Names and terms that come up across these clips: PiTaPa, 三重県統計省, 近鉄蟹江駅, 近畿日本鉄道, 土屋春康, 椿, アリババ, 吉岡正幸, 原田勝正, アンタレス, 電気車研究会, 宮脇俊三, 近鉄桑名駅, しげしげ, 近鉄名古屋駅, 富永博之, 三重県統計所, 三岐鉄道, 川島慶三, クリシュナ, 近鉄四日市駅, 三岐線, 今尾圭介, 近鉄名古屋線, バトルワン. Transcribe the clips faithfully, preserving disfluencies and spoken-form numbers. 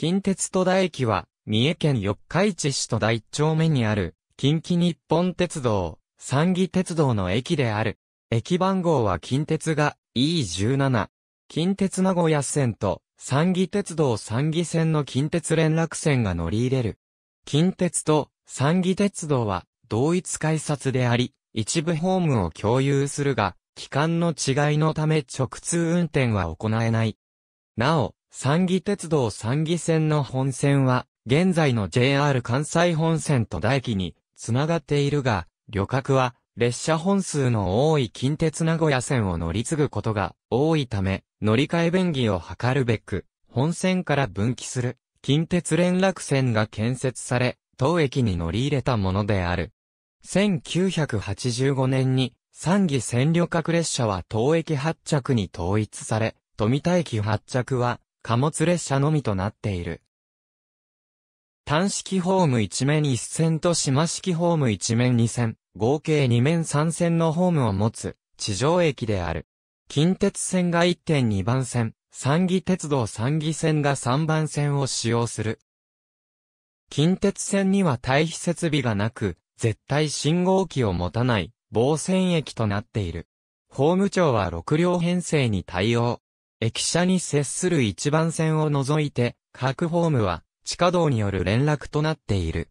近鉄戸田駅は、三重県四日市市戸田一丁目にある、近畿日本鉄道、三岐鉄道の駅である。駅番号は近鉄が イーじゅうなな。近鉄名古屋線と、三岐鉄道三岐線の近鉄連絡線が乗り入れる。近鉄と三岐鉄道は同一改札であり、一部ホームを共有するが、期間の違いのため直通運転は行えない。なお、三岐鉄道三岐線の本線は、現在の ジェイアール 関西本線と戸田駅に繋がっているが、旅客は列車本数の多い近鉄名古屋線を乗り継ぐことが多いため、乗り換え便宜を図るべく、本線から分岐する近鉄連絡線が建設され、当駅に乗り入れたものである。せんきゅうひゃくはちじゅうごねんに、三岐線旅客列車は当駅発着に統一され、富田駅発着は貨物列車のみとなっている。単式ホームいち面いち線と島式ホームいち面に線、合計に面さん線のホームを持つ地上駅である。近鉄線が いってんに 番線、三岐鉄道三岐線がさん番線を使用する。近鉄線には対比設備がなく、絶対信号機を持たない。防線駅となっている。ホーム長はろく両編成に対応。駅舎に接するいち番線を除いて、各ホームは地下道による連絡となっている。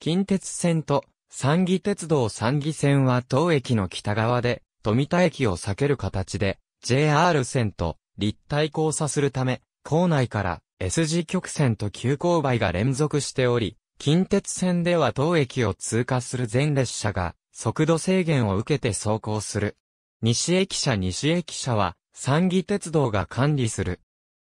近鉄線と三岐鉄道三岐線は当駅の北側で、富田駅を避ける形で、ジェイアール 線と立体交差するため、構内から S 字曲線と急勾配が連続しており、近鉄線では当駅を通過する全列車が、速度制限を受けて走行する。西駅舎西駅舎は、三岐鉄道が管理する。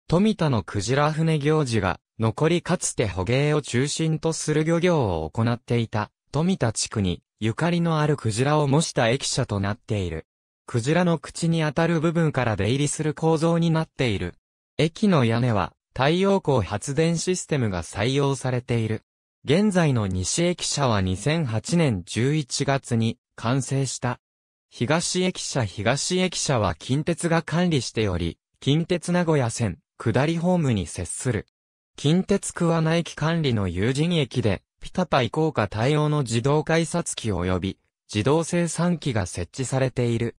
富田のクジラ船行事が、残りかつて捕鯨を中心とする漁業を行っていた、富田地区に、ゆかりのあるクジラを模した駅舎となっている。クジラの口に当たる部分から出入りする構造になっている。駅の屋根は、太陽光発電システムが採用されている。現在の西駅舎はにせんはちねんじゅういちがつに完成した。東駅舎東駅舎は近鉄が管理しており、近鉄名古屋線、下りホームに接する。近鉄桑名駅管理の有人駅で、PiTaPaアイコーカ対応の自動改札機及び、自動精算機が設置されている。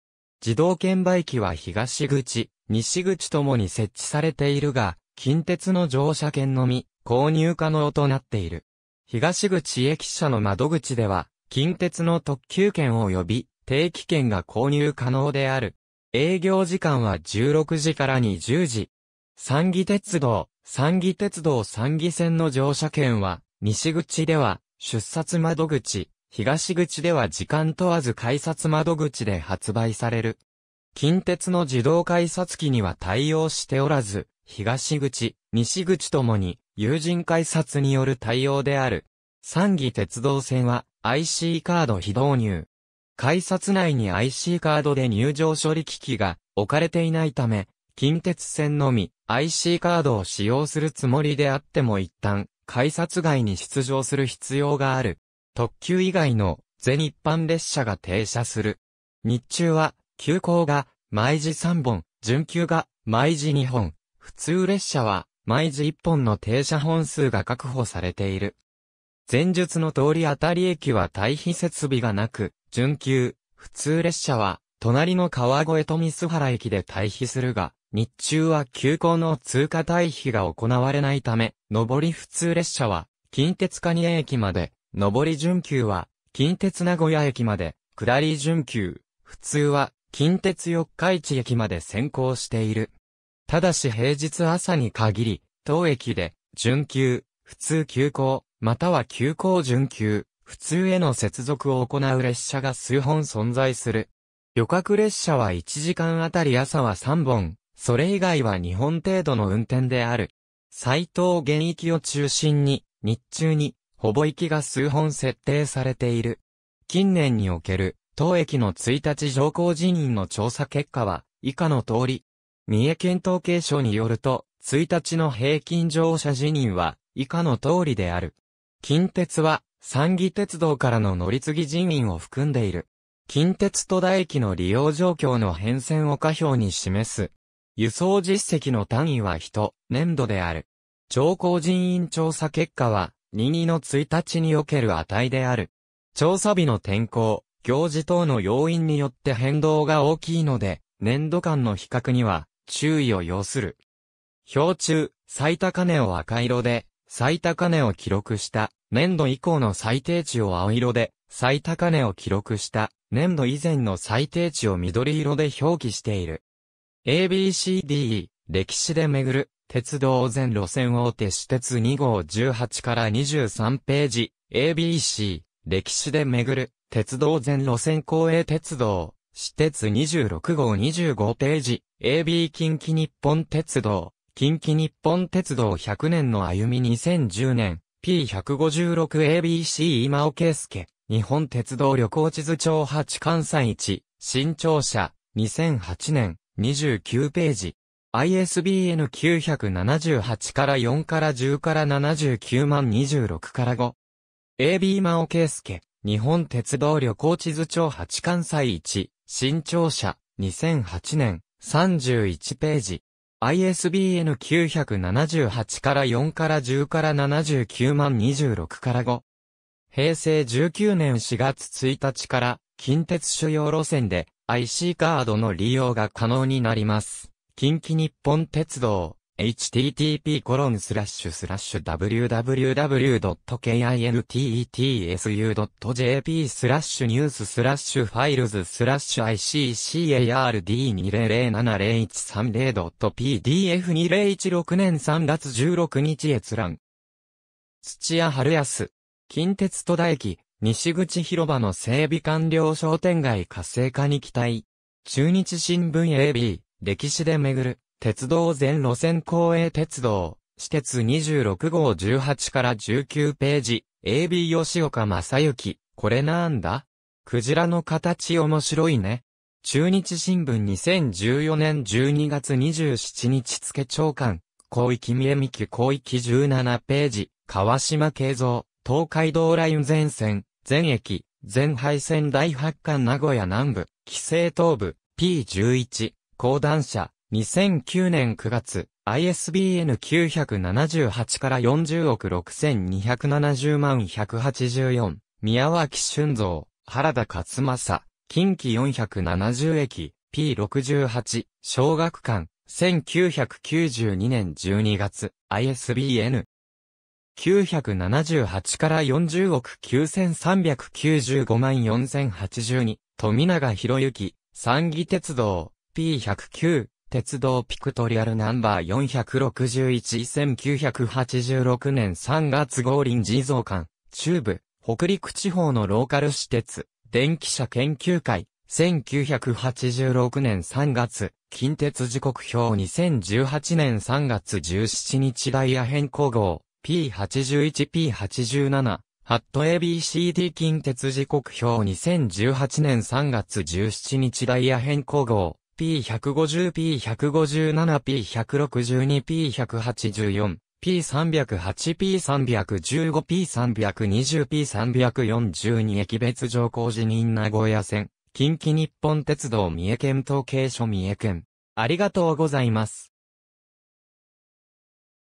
自動券売機は東口、西口ともに設置されているが、近鉄の乗車券のみ、購入可能となっている。東口駅舎の窓口では、近鉄の特急券及び定期券が購入可能である。営業時間はじゅうろくじからにじゅうじ。三岐鉄道、三岐鉄道三岐線の乗車券は、西口では出札窓口、東口では時間問わず改札窓口で発売される。近鉄の自動改札機には対応しておらず、東口、西口ともに、有人改札による対応である。三岐鉄道線は アイシー カード非導入。改札内に アイシー カードで入場処理機器が置かれていないため、近鉄線のみ アイシー カードを使用するつもりであっても一旦改札外に出場する必要がある。特急以外の全一般列車が停車する。日中は急行が毎時さんぼん、準急が毎時にほん、普通列車は毎時いっぽんの停車本数が確保されている。前述の通り当たり駅は対比設備がなく、準急、普通列車は、隣の川越と梼原駅で対比するが、日中は急行の通過対比が行われないため、上り普通列車は、近鉄蟹江駅まで、上り準急は、近鉄名古屋駅まで、下り準急、普通は、近鉄四日市駅まで先行している。ただし平日朝に限り、当駅で、準急、普通急行、または急行準急、普通への接続を行う列車が数本存在する。旅客列車はいちじかんあたり朝はさんぼん、それ以外はにほん程度の運転である。斉藤現行を中心に、日中に、ほぼ行きが数本設定されている。近年における、当駅のいちにち乗降人員の調査結果は、以下の通り。三重県統計省によると、いちにちの平均乗車人員は以下の通りである。近鉄は三岐鉄道からの乗り継ぎ人員を含んでいる。近鉄戸田駅の利用状況の変遷を下表に示す。輸送実績の単位は人、年度である。徴工人員調査結果は、にがつのついたちにおける値である。調査日の天候、行事等の要因によって変動が大きいので、年度間の比較には注意を要する。表中、最高値を赤色で、最高値を記録した、年度以降の最低値を青色で、最高値を記録した、年度以前の最低値を緑色で表記している。エービーシーディーイー、歴史で巡る、鉄道全路線大手私鉄に号じゅうはちからにじゅうさんページ、エービーシー、歴史で巡る、鉄道全路線公営鉄道、私鉄にじゅうろく号にじゅうごページ、エービー 近畿日本鉄道、近畿日本鉄道ひゃくねんの歩みにせんじゅうねん、ピーひゃくごじゅうろくエービーシー 今尾圭介、日本鉄道旅行地図帳はち関西一、新潮社、にせんはちねん、にじゅうきゅうページ。アイエスビーエヌ きゅうひゃくななじゅうはちからよんからじゅうからななじゅうきゅうまんにじゅうろくからご。エービー 今尾圭介、日本鉄道旅行地図帳はち関西一、新潮社、にせんはちねん、さんじゅういちページ。アイエスビーエヌ きゅうひゃくななじゅうはちからよんからじゅうからななじゅうきゅうまんにじゅうろくからご。平成じゅうきゅうねんしがつついたちから、近鉄主要路線で アイシー カードの利用が可能になります。近畿日本鉄道、エイチティーティーピーコロンスラッシュスラッシュダブリュダブリュダブリュドットケーアイエヌティーイーティーエスユードットジェーピースラッシュニューススラッシュファイルズスラッシュアイシーシーエーアールディーにせんぜろろくにいち 閲覧。土屋春康、近鉄戸田駅、西口広場の整備完了商店街活性化に期待。中日新聞 エービー、歴史で巡る、鉄道全路線公営鉄道、私鉄にじゅうろく号じゅうはちからじゅうきゅうページ、エービー 吉岡正幸、これなんだ？クジラの形面白いね。中日新聞にせんじゅうよねんじゅうにがつにじゅうしちにち付長官、広域三重美紀広域じゅうななページ、川島慶三、東海道ライン全線、全駅、全廃線第はち巻名古屋南部。規制東部、ピーじゅういち、講談社、にせんきゅうねんくがつ、アイエスビーエヌ きゅうひゃくななじゅうはちからよんじゅうおくろくせんにひゃくななじゅうまんひゃくはちじゅうよん、宮脇俊三、原田勝正、近畿よんひゃくななじゅう駅、ピーろくじゅうはち、小学館、せんきゅうひゃくきゅうじゅうにねんじゅうにがつ、アイエスビーエヌ。きゅうひゃくななじゅうはちからよんじゅうおくきゅうせんさんびゃくきゅうじゅうごまんよんせんはちじゅうに、富永博之、三岐鉄道、ピーひゃくきゅう、鉄道ピクトリアルナンバーよんひゃくろくじゅういちせんきゅうひゃくはちじゅうろくねんさんがつ号臨時増刊、中部、北陸地方のローカル私鉄、電気車研究会、せんきゅうひゃくはちじゅうろくねんさんがつ、近鉄時刻表にせんじゅうはちねんさんがつじゅうしちにちダイヤ変更号。ピーはちじゅういち、ピーはちじゅうなな、ハット エービーシーディー 近鉄時刻表にせんじゅうはちねんさんがつじゅうしちにちダイヤ変更号、ピーひゃくごじゅう、ピーひゃくごじゅうなな、ピーひゃくろくじゅうに、ピーさんびゃくはち、ピーさんびゃくじゅうご、ピーさんびゃくにじゅう、ピーさんびゃくよんじゅうに駅別乗降辞任名古屋線、近畿日本鉄道三重県統計所三重県。ありがとうございます。